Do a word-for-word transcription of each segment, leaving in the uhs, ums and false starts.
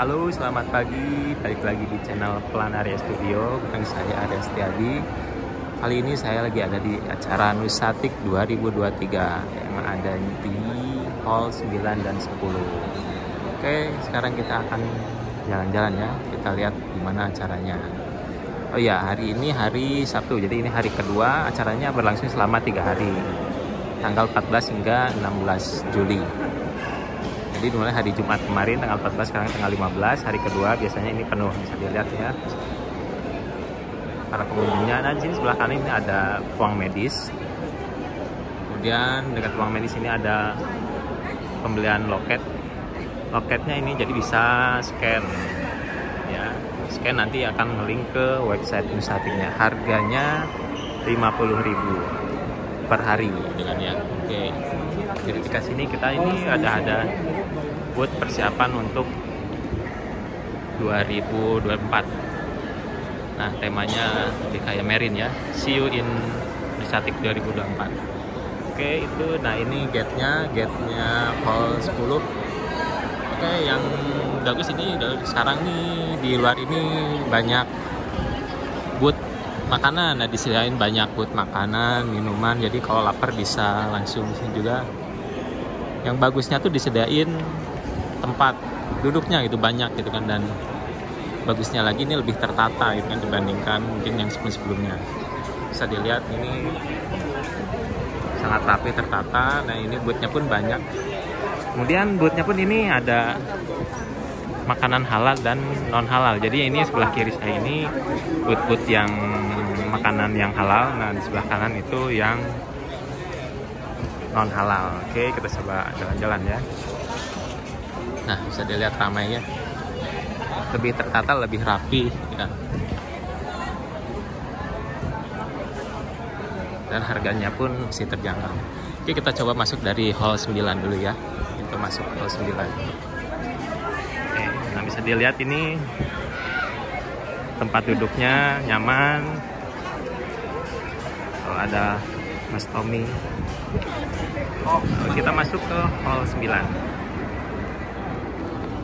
Halo, selamat pagi. Balik lagi di channel Planarya Studio. Bersama saya Arya Setiadi. Kali ini saya lagi ada di acara Nusatic dua ribu dua puluh tiga yang ada di Hall sembilan dan sepuluh. Oke, sekarang kita akan jalan-jalan ya. Kita lihat gimana acaranya. Oh ya, hari ini hari Sabtu. Jadi ini hari kedua. Acaranya berlangsung selama tiga hari. Tanggal empat belas hingga enam belas Juli. Jadi mulai hari Jumat kemarin tanggal empat belas, sekarang tanggal lima belas, hari kedua biasanya ini penuh, bisa dilihat ya para pengunjungnya. Nah di sini sebelah kanan ini ada ruang medis, kemudian dekat ruang medis ini ada pembelian loket. Loketnya ini jadi bisa scan ya, scan nanti akan nge-link ke website Nusatiknya. Harganya lima puluh ribu per hari dengan ya. Oke, jadi di sini kita ini ada ada buat persiapan untuk dua ribu dua puluh empat. Nah, temanya lebih kayak Marine ya. See you in Nusatic dua ribu dua puluh empat. Oke, itu. Nah, ini gate-nya, gate-nya hall sepuluh. Oke, yang bagus ini sekarang nih di luar ini banyak booth makanan. Nah, disediain banyak booth makanan, minuman. Jadi kalau lapar bisa langsung sini juga. Yang bagusnya tuh disediain tempat duduknya gitu, banyak gitu kan, dan bagusnya lagi ini lebih tertata gitu kan dibandingkan mungkin yang sebelum-sebelumnya. Bisa dilihat ini sangat rapi, tertata. Nah ini boothnya pun banyak, kemudian boothnya pun ini ada makanan halal dan non halal. Jadi ini sebelah kiri saya ini booth-booth yang makanan yang halal, nah di sebelah kanan itu yang non halal. Oke, kita coba jalan-jalan ya. Nah, bisa dilihat ramainya. Lebih tertata, lebih rapi ya. Dan harganya pun masih terjangkau. Oke, kita coba masuk dari hall sembilan dulu ya. Kita masuk hall sembilan. Oke, nah bisa dilihat ini tempat duduknya nyaman. Kalau ada Mas Tommy. Oh, kita masuk ke hall sembilan.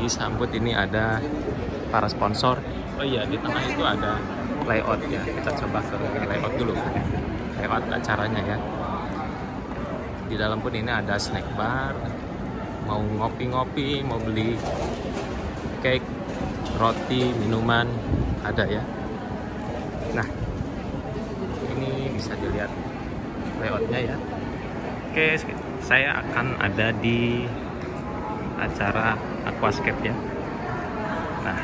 Di sambut ini ada para sponsor. Oh iya, di tengah itu ada layout ya. Kita coba ke layout dulu. Layout acaranya ya. Di dalam pun ini ada snack bar. Mau ngopi-ngopi, mau beli cake, roti, minuman ada ya. Nah, ini bisa dilihat layoutnya ya. Oke, saya akan ada di acara aquascape ya. Nah,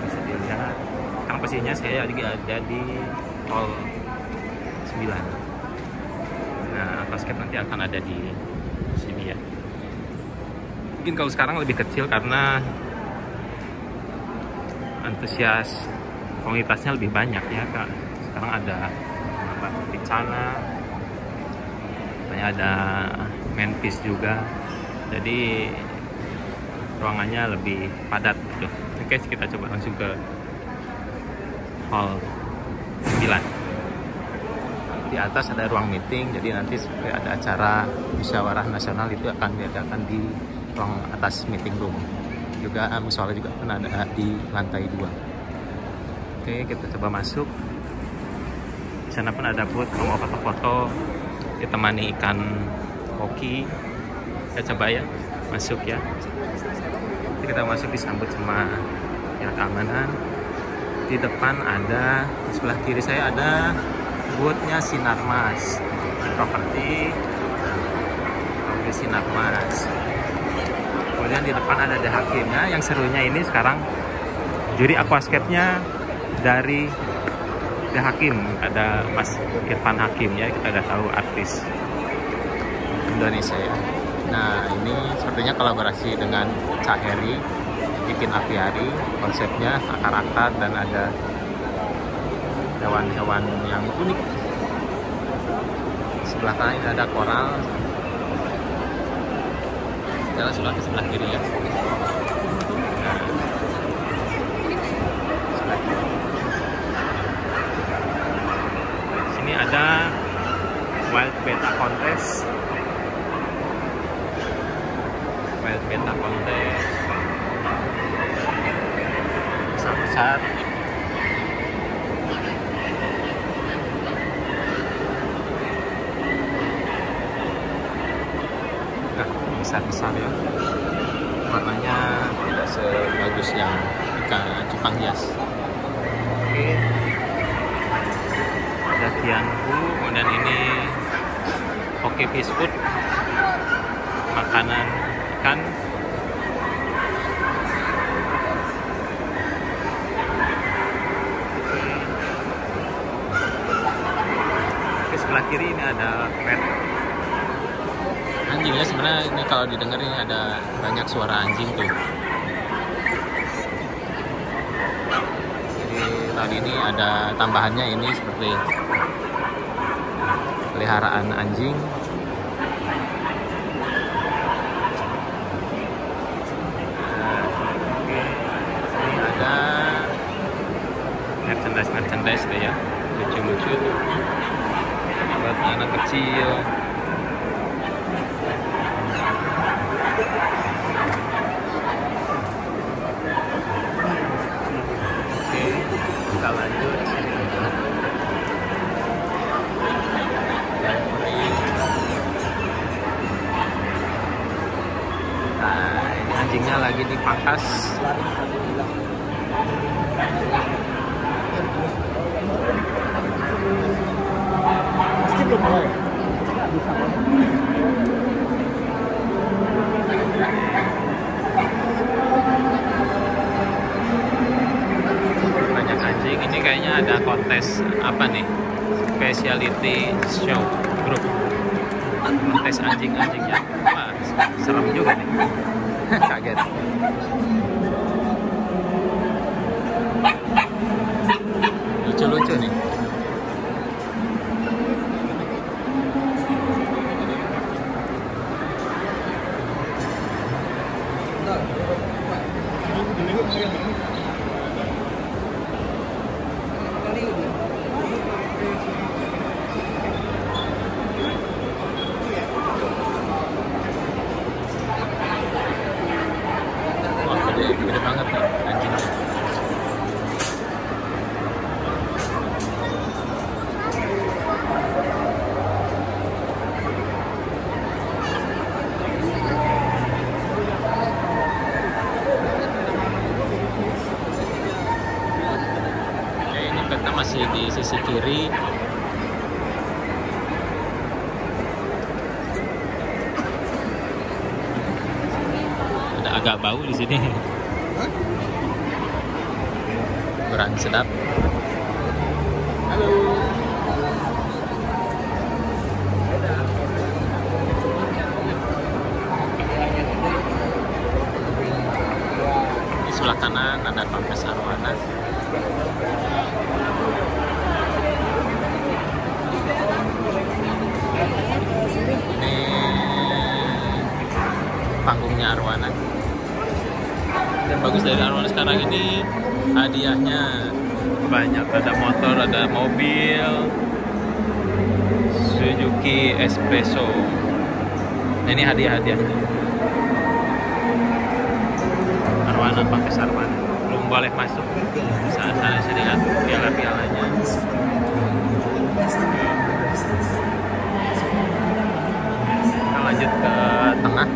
bisa dilihat kan posisinya saya juga ada di hall sembilan. Nah, aquascape nanti akan ada di sini ya. Mungkin kalau sekarang lebih kecil karena antusias komunitasnya lebih banyak ya. Sekarang ada Picana, ada main piece juga, jadi ruangannya lebih padat gitu. Oke, kita coba langsung ke hall sembilan. Di atas ada ruang meeting, jadi nanti ada acara musyawarah nasional itu akan diadakan di ruang atas meeting room. Juga musola juga pernah ada di lantai dua. Oke, kita coba masuk. Di sana pun ada buat mau foto-foto, ditemani ikan koki. Kita coba ya masuk ya. Jadi kita masuk disambut sama ya keamanan. Di depan ada, di sebelah kiri saya ada boothnya Sinarmas Property. Oke, Sinarmas. Kemudian di depan ada The Hakimnya. Yang serunya ini sekarang juri aquascape-nya dari The Hakim, ada Mas Irfan Hakim ya, kita udah tahu artis Indonesia ya. Nah ini sepertinya kolaborasi dengan Caheri, bikin Apiari, konsepnya akar-akar dan ada hewan-hewan yang unik. Sebelah kanan ini ada koral, jalan sebelah ke sebelah kiri ya. Ada wild beta contest, wild beta contest pasar. Nah, besar-besar ya, warnanya tidak sebagus yang ikan cupang hias. Oke, ada kianku, kemudian ini Oke Fish Food, makanan ikan. Oke, sebelah kiri ini ada pet anjingnya. Sebenarnya ini kalau didengar ini ada banyak suara anjing tuh. Jadi tahun ini ada tambahannya ini seperti peliharaan anjing. Ini ada merchandise-merchandise deh ya, lucu-lucu buat anak kecil. Oke, kita lanjut. Anjingnya lagi dipangkas. Banyak anjing. Ini kayaknya ada kontes apa nih? Speciality show group. Kontes anjing-anjingnya. Wah, serem juga nih. Kaget. Lucu-lucu nih. Masih di sisi kiri. Ada agak bau di sini. Kurang sedap. Halo. Di sebelah kanan ada kontes arwana. Ini panggungnya arwana. Dan bagus dari arwana sekarang ini hadiahnya banyak, ada motor, ada mobil Suzuki Espeso. Nah, ini hadiah-hadiahnya arwana, pakai sarwana. Belum boleh masuk, saat saya lihat piala-pialanya. Kita lanjut ke tengah.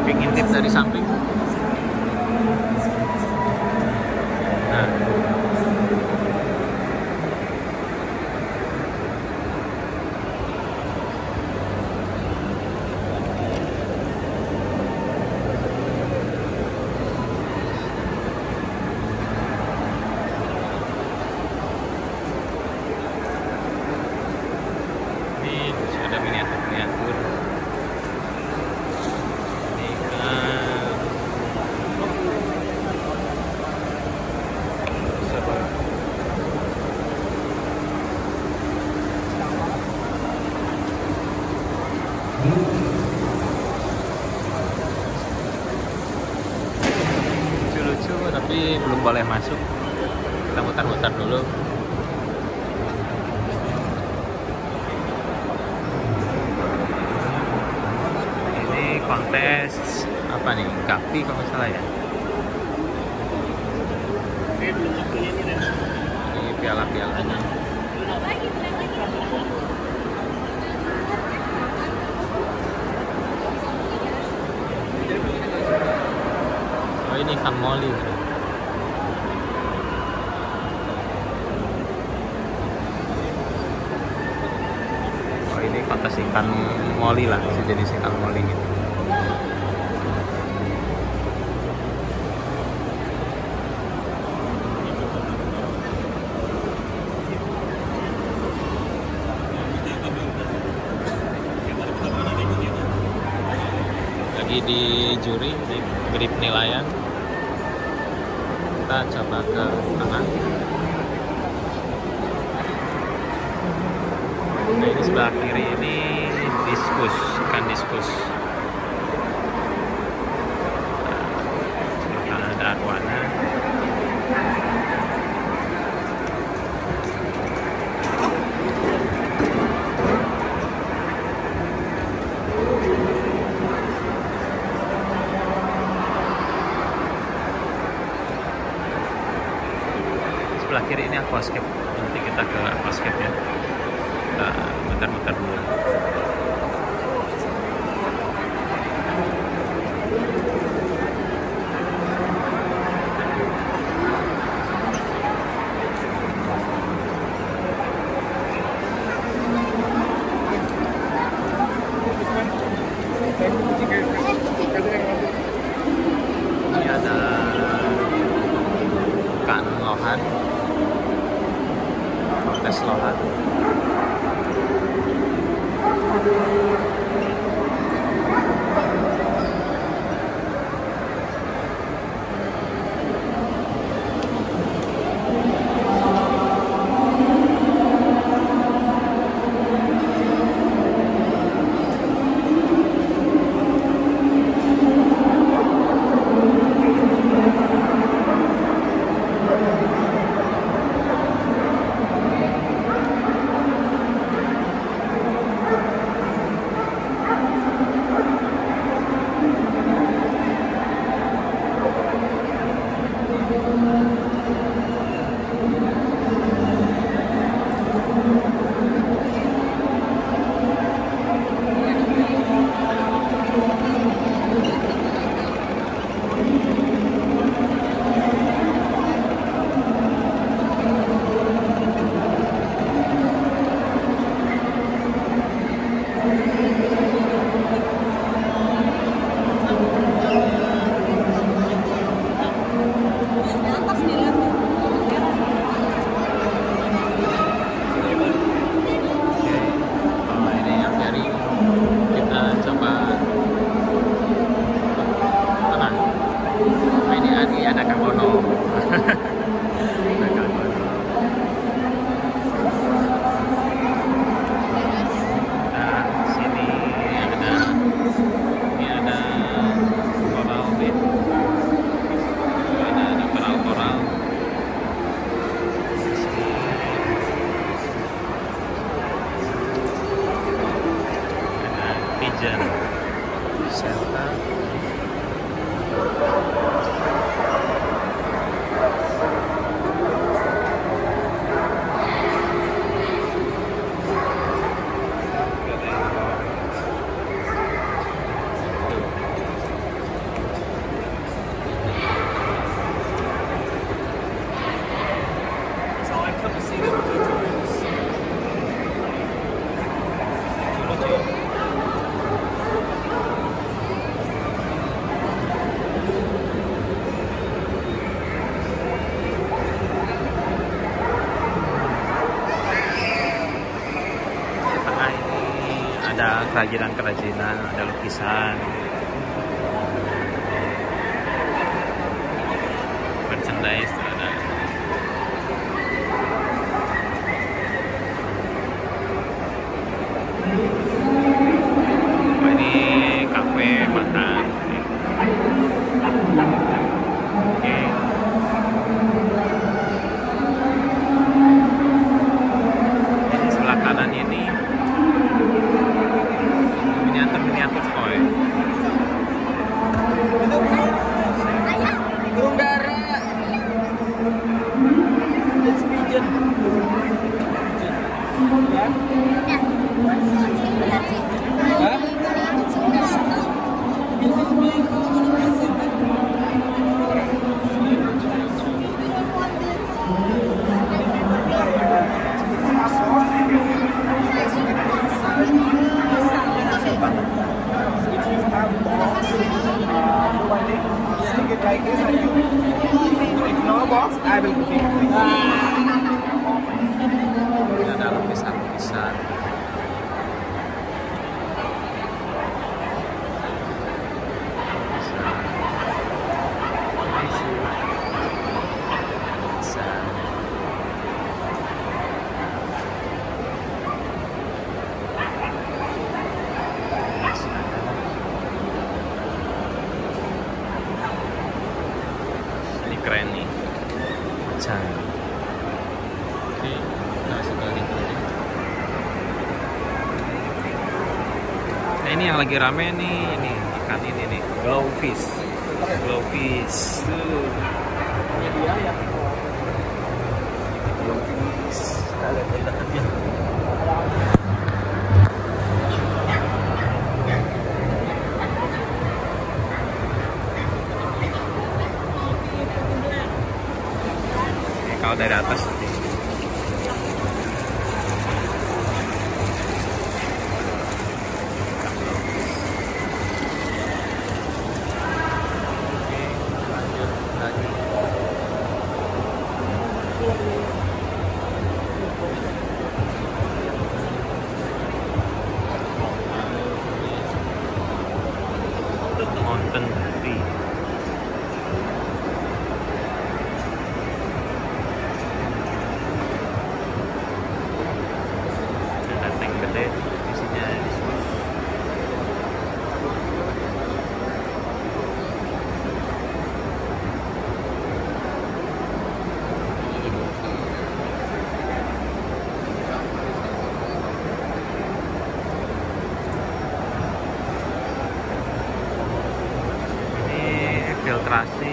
Pengintip dari samping. Nah, tapi belum boleh masuk. Kita mutar-mutar dulu. Ini kontes apa nih? Gapi kalau nggak salah ya. Ini piala-pialanya. Oh ini ikan moli. Oh ini kontes ikan moli lah, sejenis ikan moli gitu. Di juri, di beri penilaian. Kita coba ke tengah. Nah, di sebelah kiri ini diskus, ikan diskus. Nah, ada arowana. Sebelah kiri ini aquascape, nanti kita ke aquascape ya, kita muter-muter dulu. Ini ada ikan lohan. Kontes lohan. Ada kerajinan-kerajinan, ada lukisan, merchandise ada. Oh, ini kafe makan. Oke. Okay. like this, I do. If no box, I will pick. Ini ada lukisan-lukisan. Keren nih, macam ini nggak suka gitu. Nah ini yang lagi rame nih, ini ikan ini nih, glowfish, glowfish tuh. Punya dia ya. Glowfish, kita lihat dari dekatnya. Kalau dari atas filtrasi.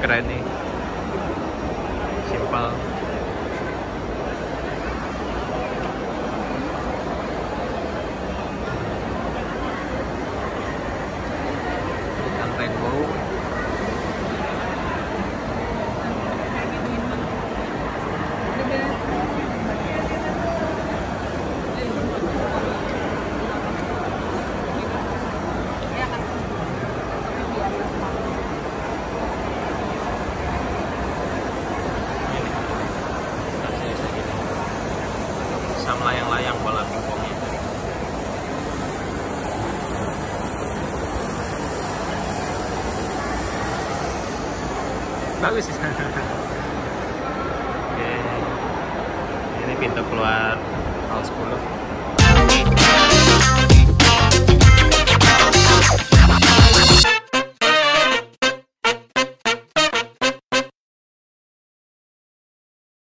Keren nih, simpel. Ikan rainbow. Layang-layang bola pingpong itu. Bagus sih. Oke. Ini pintu keluar hal sepuluh.